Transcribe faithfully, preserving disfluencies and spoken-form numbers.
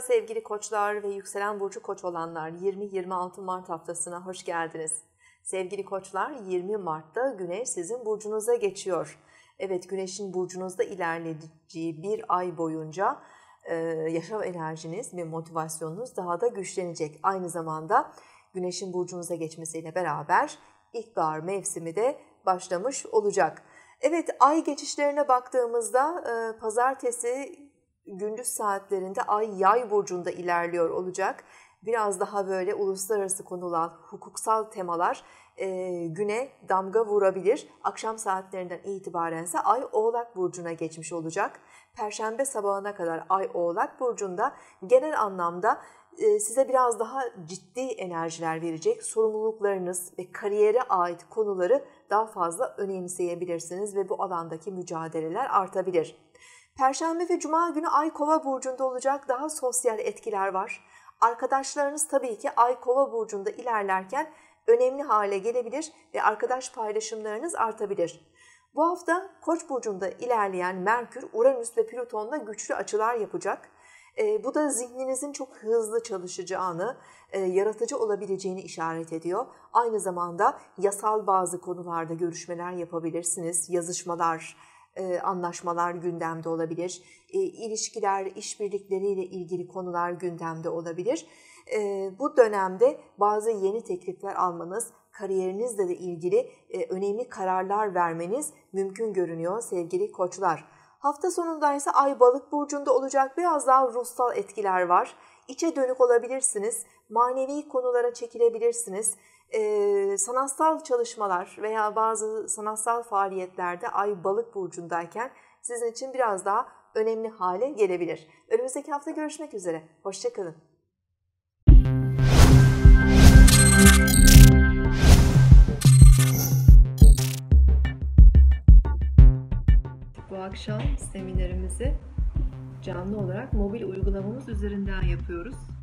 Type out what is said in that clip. Merhaba sevgili koçlar ve yükselen burcu koç olanlar, yirmi yirmi altı Mart haftasına hoş geldiniz. Sevgili koçlar, yirmi Mart'ta Güneş sizin burcunuza geçiyor. Evet, Güneş'in burcunuzda ilerleyeceği bir ay boyunca e, yaşam enerjiniz ve motivasyonunuz daha da güçlenecek. Aynı zamanda Güneş'in burcunuza geçmesiyle beraber ilkbahar mevsimi de başlamış olacak. Evet, ay geçişlerine baktığımızda e, pazartesi gündüz saatlerinde ay Yay burcunda ilerliyor olacak. Biraz daha böyle uluslararası konular, hukuksal temalar e, güne damga vurabilir. Akşam saatlerinden itibaren ise ay Oğlak burcuna geçmiş olacak. Perşembe sabahına kadar ay Oğlak burcunda genel anlamda e, size biraz daha ciddi enerjiler verecek. Sorumluluklarınız ve kariyere ait konuları daha fazla önemseyebilirsiniz ve bu alandaki mücadeleler artabilir. Perşembe ve Cuma günü Ay Kova burcunda olacak, daha sosyal etkiler var. Arkadaşlarınız tabii ki Ay Kova burcunda ilerlerken önemli hale gelebilir ve arkadaş paylaşımlarınız artabilir. Bu hafta Koç burcunda ilerleyen Merkür, Uranüs ve Plüton'la güçlü açılar yapacak. E, bu da zihninizin çok hızlı çalışacağını, e, yaratıcı olabileceğini işaret ediyor. Aynı zamanda yasal bazı konularda görüşmeler yapabilirsiniz, yazışmalar, anlaşmalar gündemde olabilir, ilişkiler, işbirlikleriyle ilgili konular gündemde olabilir. Bu dönemde bazı yeni teklifler almanız, kariyerinizle de ilgili önemli kararlar vermeniz mümkün görünüyor sevgili koçlar. Hafta sonunda ise Ay Balık burcunda olacak, biraz daha ruhsal etkiler var. İçe dönük olabilirsiniz, manevi konulara çekilebilirsiniz. Ee, sanatsal çalışmalar veya bazı sanatsal faaliyetlerde Ay Balık burcundayken sizin için biraz daha önemli hale gelebilir. Önümüzdeki hafta görüşmek üzere. Hoşça kalın. Bu akşam seminerimizi canlı olarak mobil uygulamamız üzerinden yapıyoruz.